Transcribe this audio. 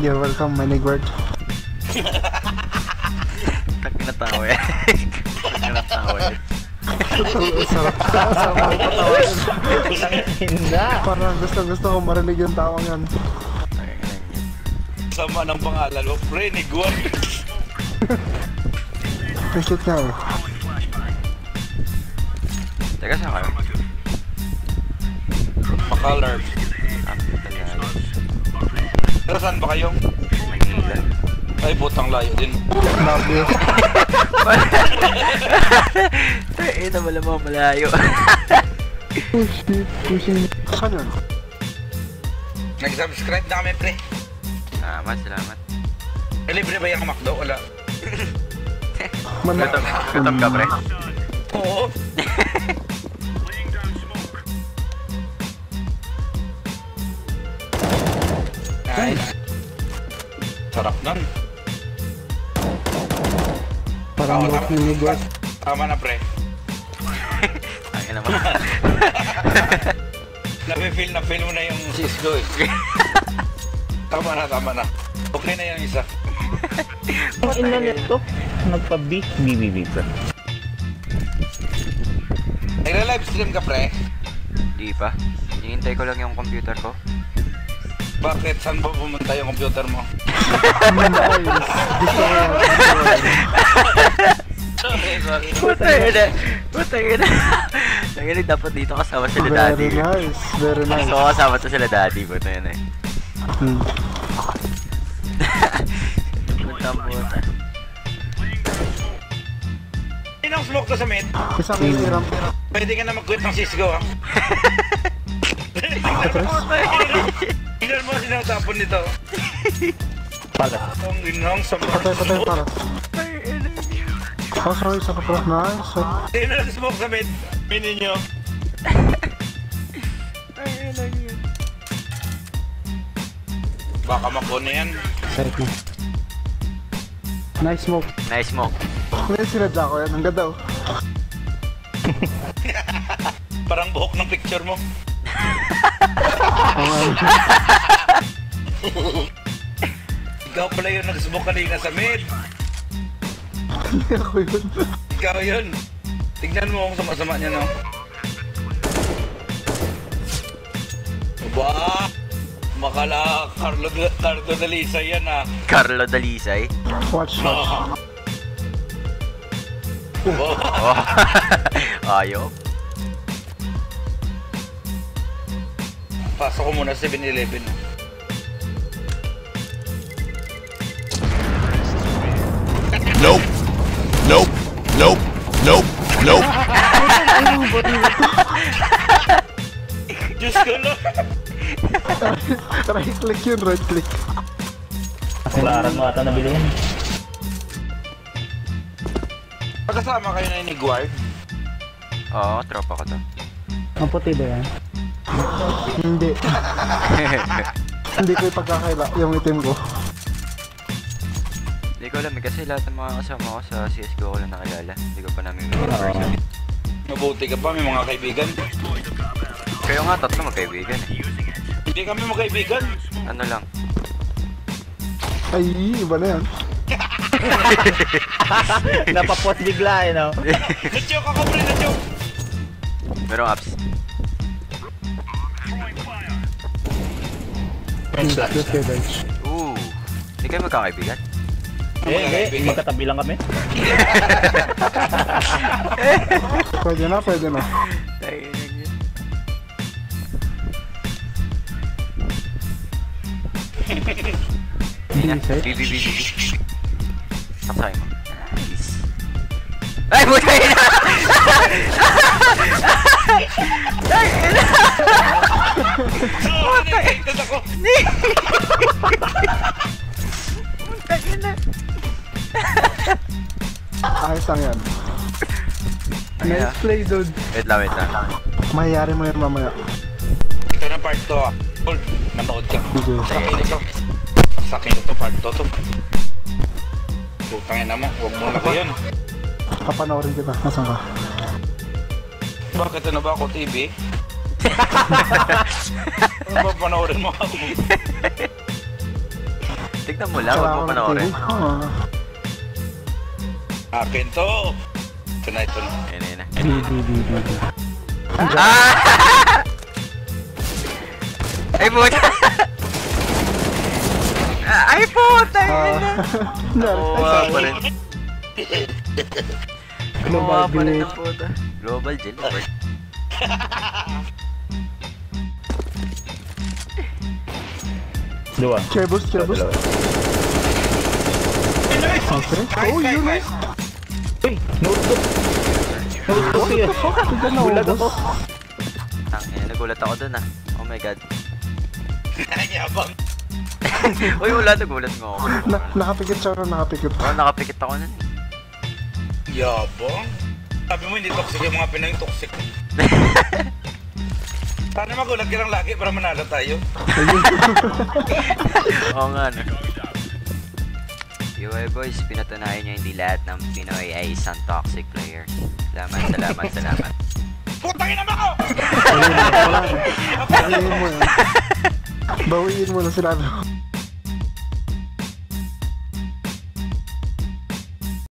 You're welcome, my niggard. Natawa eh. Natawa eh. Sarap ka, sarap ka tawa yun. Hinda. Parang gusto ko marinig yung tawang yan. Sama ng pangalan mo, pre, niggard. Reshoot ka eh. Teka, saan kayo? Makalarp. Pero saan ba kayo? Ay, putang layo din. Nabi. Ay, ito wala mo, malayo. Oh shit, pushing. Saan yun? Nag-subscribe na kami, pre. Salamat, salamat. Eh, libre ba yung McDo? Wala. Gutom ka, pre? Oo. Nice. Sarap nun. Parang rock yung nigwat. Tama na, pre. Ay naman. Nabi-feel na feel mo na yung CS:GO eh. Tama na, tama na. Okay na yung isa. Ang ina nito. Nagpa-B. B, pre. Nagre-live stream ka, pre? Hindi pa. Hinihintay ko lang yung computer ko. Bakit? Saan ba pumunta yung computer mo? Putang ina. Nanginig dapat dito kasama sila daddy. Very nice, very nice. Gusto ko kasama sila daddy. Putang ina eh. Punta. Sinang smoke ko sa mid? Isang iram. Pwede ka na mag-quit ng CSGO ha? Ilan mo sinatapon nito? Pala. Ang inang sa mga... Patay, pala. Oh, sorry, sa kapalak na. Hindi na nag-smoke sa mid. Minin nyo. Ay, ilang yun. Baka makuha na yan. Sarap mo. Nice smoke. Nice smoke. Kaya sinadya ko yan. Ang ganda oh. Parang buhok ng picture mo. Ikaw pala yun, nagsubok kanina sa mid. Hindi ako yun. Ikaw yun. Tignan mo kung sama-sama niya, no? Aba! Makala, Carlo Dalisay yan, ah. Carlo Dalisay? Watch. Ayok. Pasok ko muna sa 7-11. Nope. Diyos ko lang. Right-click yun, right-click. Kularan mo ata nabili yun. Pagkasama kayo na iniguard? Oo, tropa ko to. Maputi ba yan? Hindi. Hindi ko yung pagkakaila yung itim ko. Hindi ko alam kasi lahat ng mga kasama ko sa CS:GO ko lang nakilala. Hindi ko pa namin personally. Mabuti ka pa, may mga kaibigan. Kayo nga tatlo magkaibigan eh. Hindi kami magkaibigan. Ano lang? Ay, iba na yan. Napapot bigla eh no? Na-choke ako pre, na-choke! Merong apps. Bench. Ooh, hindi kayo magkakaibigan? Eh, magkatabi lang kami. Pwede na. Sakay mo. Ay, buta yun na! Ay, yun na! Buta yun na! Ayos lang yan. Nice play, dude. Wait lang. Mahayari mo yan mamaya. Ito na part 2 ah. Hold, nanood ka. Sakin ito part 2 to. Putangin na mo, huwag mo na ko yun. Kapanawarin kita, nasan ka? Bakit ano ba ako, TV? Ano ba panawarin mo ako? Tignan mo lang, huwag mo panoorin. Akin to! Tonight, tonight. Yan, yan. Ay, puta! Ay, puta! Nakuha pa rin. Nakuha pa rin ng puta. Global Jellyfish. Dua. Cherbus, cherbus. Okay. Oh, you nice. Uy, nagulat. Nagulat siya. Nagulat ako. Tangina, nagulat ako dun ah. Oh my god. Nanyabang. Uy, wala, nagulat mo ako. Nakapikit siya, nakapikit. Oo, nakapikit ako nun. Yabang. Sabi mo hindi toxic yung mga Pinang, toxic. Sana magulat ka lang lagi para manalo tayo. Oo nga no. Yo boys, pinatunayan nyo hindi lahat ng Pinoy ay isang toxic player. Salamat, salamat, salamat. Putangin naman ako! Bawiin mo na sila.